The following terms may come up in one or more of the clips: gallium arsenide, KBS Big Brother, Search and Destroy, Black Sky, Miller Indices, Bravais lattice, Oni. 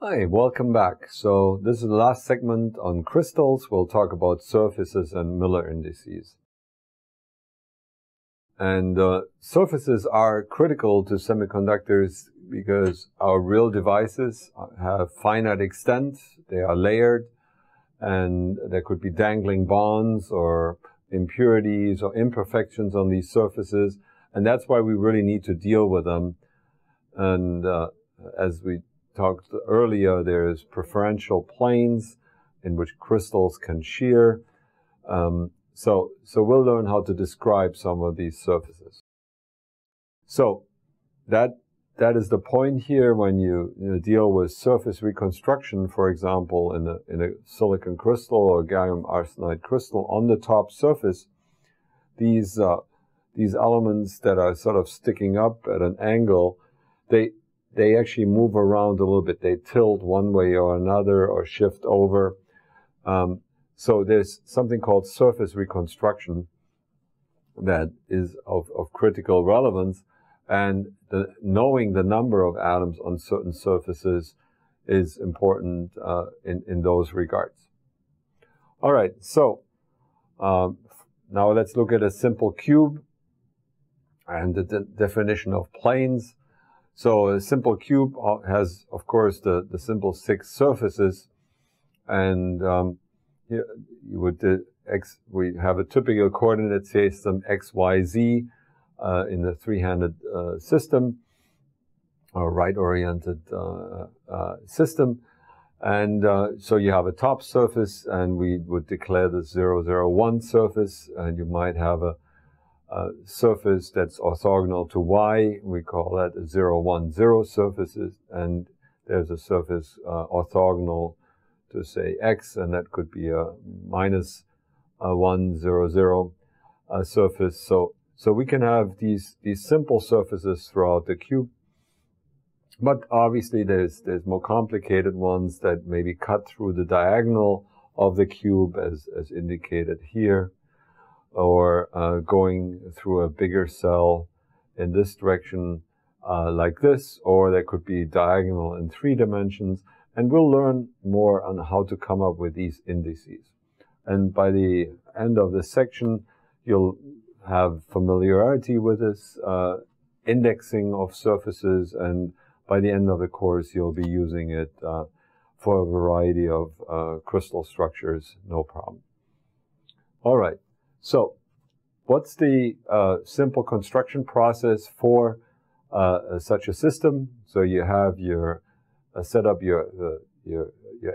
Hi, welcome back. So this is the last segment on crystals. We'll talk about surfaces and Miller indices. And surfaces are critical to semiconductors because our real devices have finite extent, they are layered, and there could be dangling bonds or impurities or imperfections on these surfaces, and that's why we really need to deal with them. And as we talked earlier, there's preferential planes in which crystals can shear. So we'll learn how to describe some of these surfaces. So that is the point here when you deal with surface reconstruction, for example, in a silicon crystal or gallium arsenide crystal. On the top surface, these elements that are sort of sticking up at an angle, they actually move around a little bit. They tilt one way or another or shift over. So there's something called surface reconstruction that is of critical relevance. And knowing the number of atoms on certain surfaces is important in those regards. All right, so now let's look at a simple cube and the definition of planes. So a simple cube has, of course, the simple 6 surfaces, and here you would we have a typical coordinate system x, y, z in the 3-handed system, or right-oriented system, and so you have a top surface, and we would declare the 0, 0, 1 surface, and you might have a surface that's orthogonal to y. We call that a 0, 1, 0 surfaces, and there's a surface orthogonal to, say, x, and that could be a minus a 1, 0, 0 surface. So we can have these simple surfaces throughout the cube, but obviously there's more complicated ones that maybe cut through the diagonal of the cube, as indicated here, or going through a bigger cell in this direction like this, or they could be diagonal in 3 dimensions. And we'll learn more on how to come up with these indices. And by the end of this section, you'll have familiarity with this indexing of surfaces, and by the end of the course, you'll be using it for a variety of crystal structures, no problem. All right. So what's the simple construction process for such a system? So you have set up your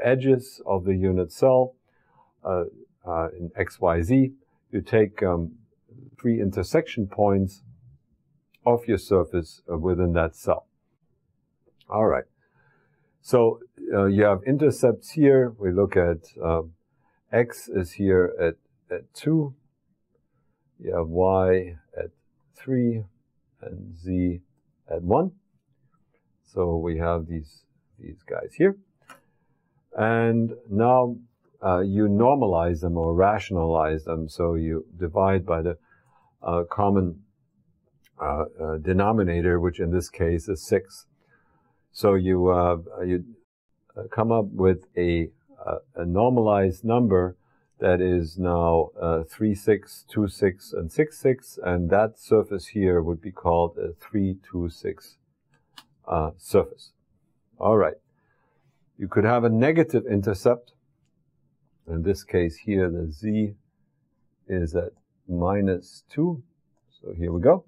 edges of the unit cell in X, Y, Z. You take 3 intersection points of your surface within that cell. All right. So you have intercepts here. We look at X is here at 2. You have y at 3 and z at 1. So we have these guys here. And now you normalize them or rationalize them. So you divide by the common denominator, which in this case is 6. So you come up with a normalized number that is now 3, 6, 2, 6, and 6, 6, and that surface here would be called a 3, 2, 6 surface. All right. You could have a negative intercept. In this case here, the z is at minus 2, so here we go.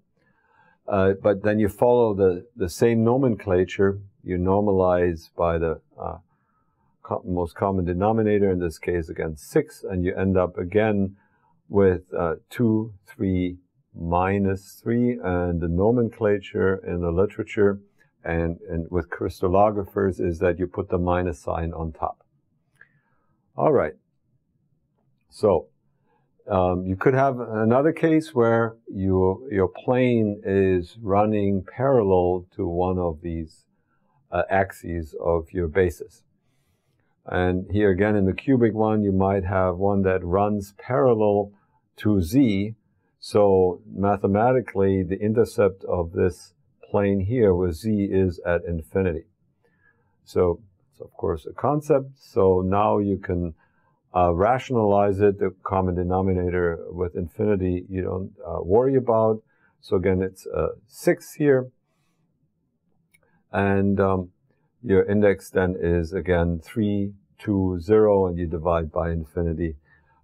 But then you follow the same nomenclature. You normalize by the most common denominator, in this case again 6, and you end up again with 2, 3, minus 3, and the nomenclature in the literature and with crystallographers is that you put the minus sign on top. All right, so you could have another case where your plane is running parallel to one of these axes of your basis. And here again in the cubic one, you might have one that runs parallel to z. So mathematically, the intercept of this plane here with z is at infinity. So It's, of course, a concept, so now you can rationalize it. The common denominator with infinity you don't worry about. So again, it's 6 here. And your index then is, again, 3, 2, 0, and you divide by infinity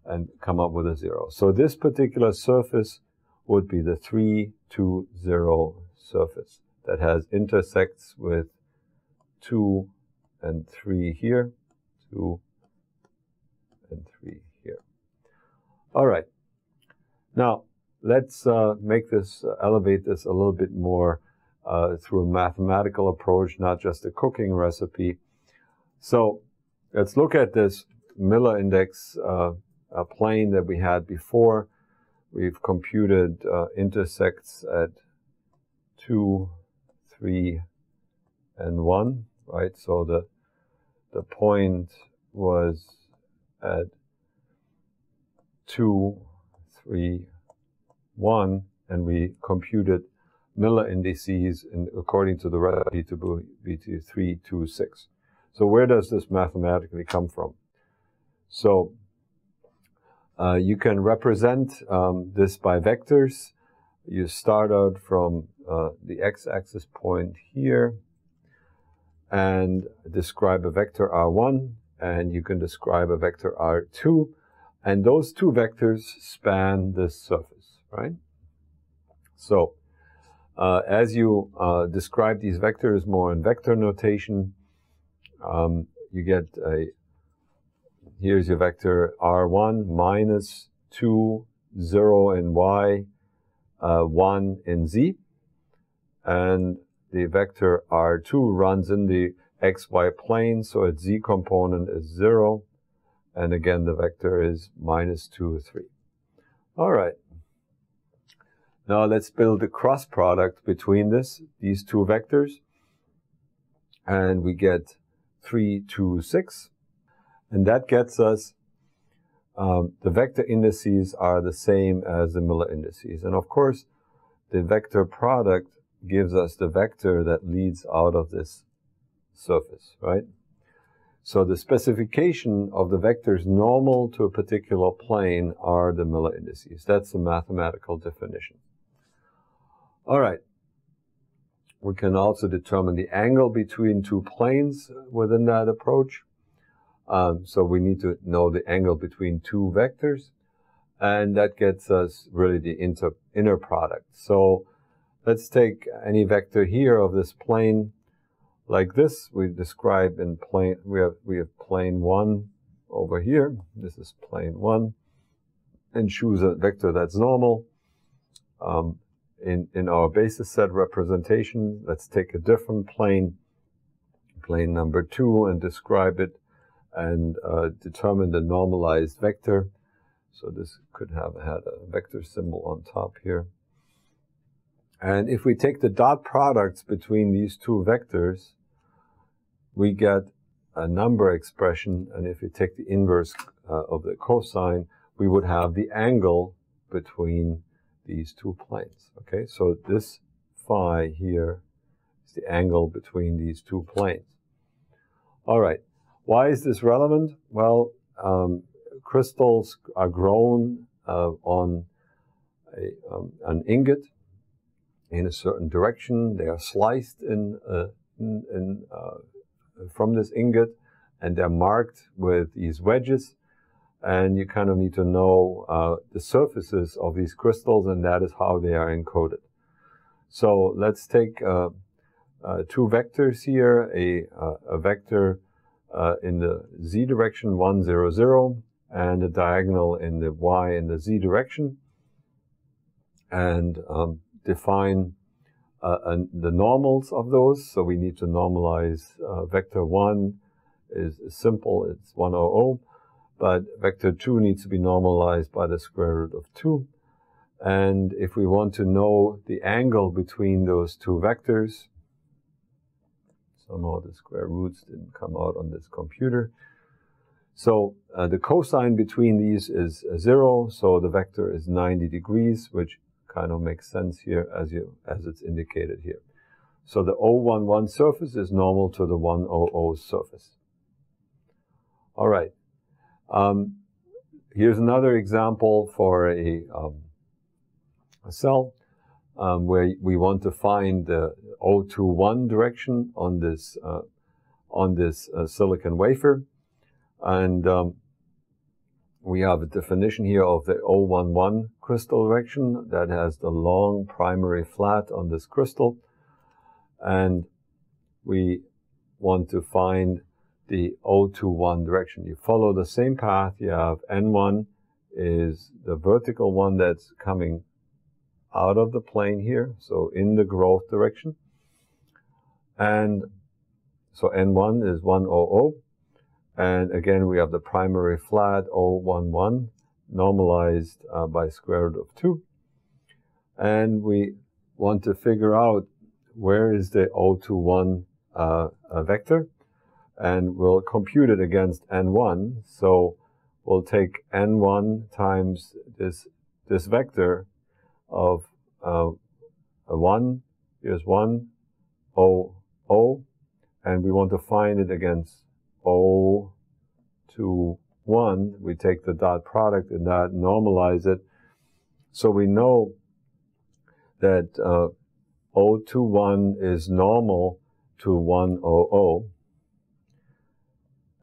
and come up with a 0. So this particular surface would be the 3, 2, 0 surface that has intersects with 2 and 3 here, 2 and 3 here. All right. Now, let's elevate this a little bit more through a mathematical approach, not just a cooking recipe. So let's look at this Miller index plane that we had before. We've computed intersects at 2, 3, and 1, right? So the point was at 2, 3, 1, and we computed Miller indices according to the recipe to be 3, 2, 6. So where does this mathematically come from? So you can represent this by vectors. You start out from the x-axis point here and describe a vector R1, and you can describe a vector R2, and those two vectors span this surface, right? So as you describe these vectors more in vector notation, you get a, here's your vector R1 minus 2, 0 in Y, 1 in Z, and the vector R2 runs in the XY plane, so its Z component is 0, and again the vector is minus 2, 3. All right. Now let's build a cross product between these two vectors, and we get 3, 2, 6, and that gets us the vector indices are the same as the Miller indices. And of course, the vector product gives us the vector that leads out of this surface, right? So the specification of the vectors normal to a particular plane are the Miller indices. That's the mathematical definition. All right. We can also determine the angle between two planes within that approach. So we need to know the angle between two vectors, and that gets us really the inner product. So let's take any vector here of this plane like this. We describe in plane, we have plane 1 over here. This is plane 1, and choose a vector that's normal. In our basis set representation, let's take a different plane, plane number 2, and describe it, and determine the normalized vector. So this could have had a vector symbol on top here. And if we take the dot products between these two vectors, we get a number expression. And if we take the inverse of the cosine, we would have the angle between these two planes. Okay, so this phi here is the angle between these two planes. All right. Why is this relevant? Well, crystals are grown on an ingot in a certain direction. They are sliced from this ingot, and they're marked with these wedges. And you kind of need to know the surfaces of these crystals, and that is how they are encoded. So let's take two vectors here, a vector in the z direction, 1, 0, 0, and a diagonal in the y and the z direction, and define the normals of those. So we need to normalize vector 1 is simple, it's 1, 0, 0, but vector 2 needs to be normalized by the square root of 2. And if we want to know the angle between those two vectors, somehow the square roots didn't come out on this computer. So the cosine between these is 0, so the vector is 90 degrees, which kind of makes sense here as it's indicated here. So the 011 surface is normal to the 100 surface. All right. Here's another example for a cell where we want to find the 021 direction on this silicon wafer, and we have a definition here of the 011 crystal direction that has the long primary flat on this crystal, and we want to find the 021 direction. You follow the same path. You have N1 is the vertical one that's coming out of the plane here, so in the growth direction, and so N1 is 100, and again we have the primary flat 011 normalized by square root of 2, and we want to figure out where is the 021 vector, and we'll compute it against N1. So we'll take N1 times this vector of 1, here's 1, 0, 0, and we want to find it against 0, 2, 1. We take the dot product and that normalize it. So we know that 021 is normal to 100,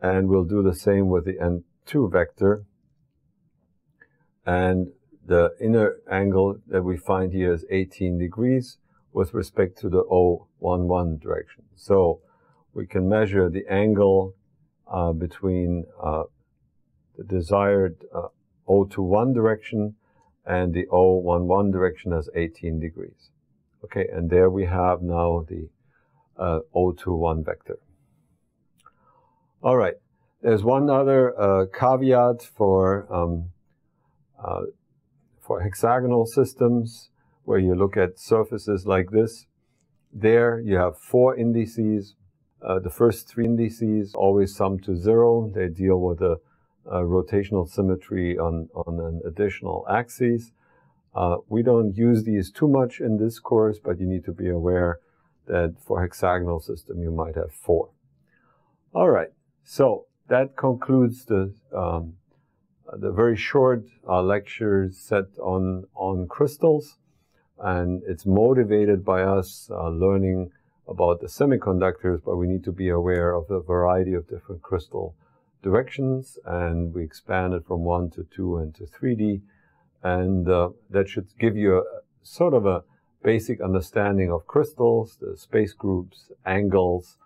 and we'll do the same with the N2 vector, and the inner angle that we find here is 18 degrees with respect to the 011 direction. So we can measure the angle between the desired 021 direction and the 011 direction as 18 degrees. Okay, and there we have now the 021 vector. All right, there's one other caveat for hexagonal systems where you look at surfaces like this. There you have 4 indices. The first 3 indices always sum to 0. They deal with the rotational symmetry on an additional axis. We don't use these too much in this course, but you need to be aware that for hexagonal system you might have 4. All right, so that concludes the very short lecture set on crystals, and it's motivated by us learning about the semiconductors, but we need to be aware of the variety of different crystal directions, and we expanded from 1 to 2 and to 3D, and that should give you a sort of a basic understanding of crystals, the space groups, angles,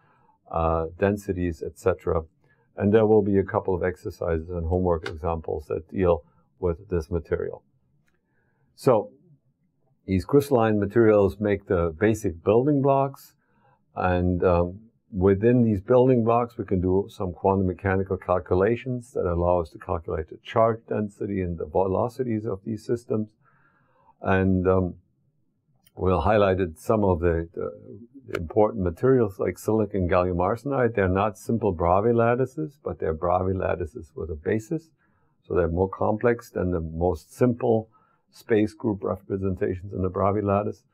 densities, etc. And there will be a couple of exercises and homework examples that deal with this material. So these crystalline materials make the basic building blocks, and within these building blocks we can do some quantum mechanical calculations that allow us to calculate the charge density and the velocities of these systems. And we'll highlighted some of the important materials like silicon, gallium arsenide. They're not simple Bravais lattices, but they're Bravais lattices with a basis. So they're more complex than the most simple space group representations in the Bravais lattice.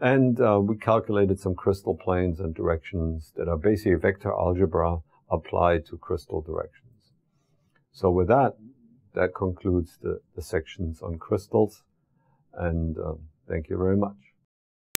And we calculated some crystal planes and directions that are basically vector algebra applied to crystal directions. So with that, that concludes the sections on crystals. And thank you very much.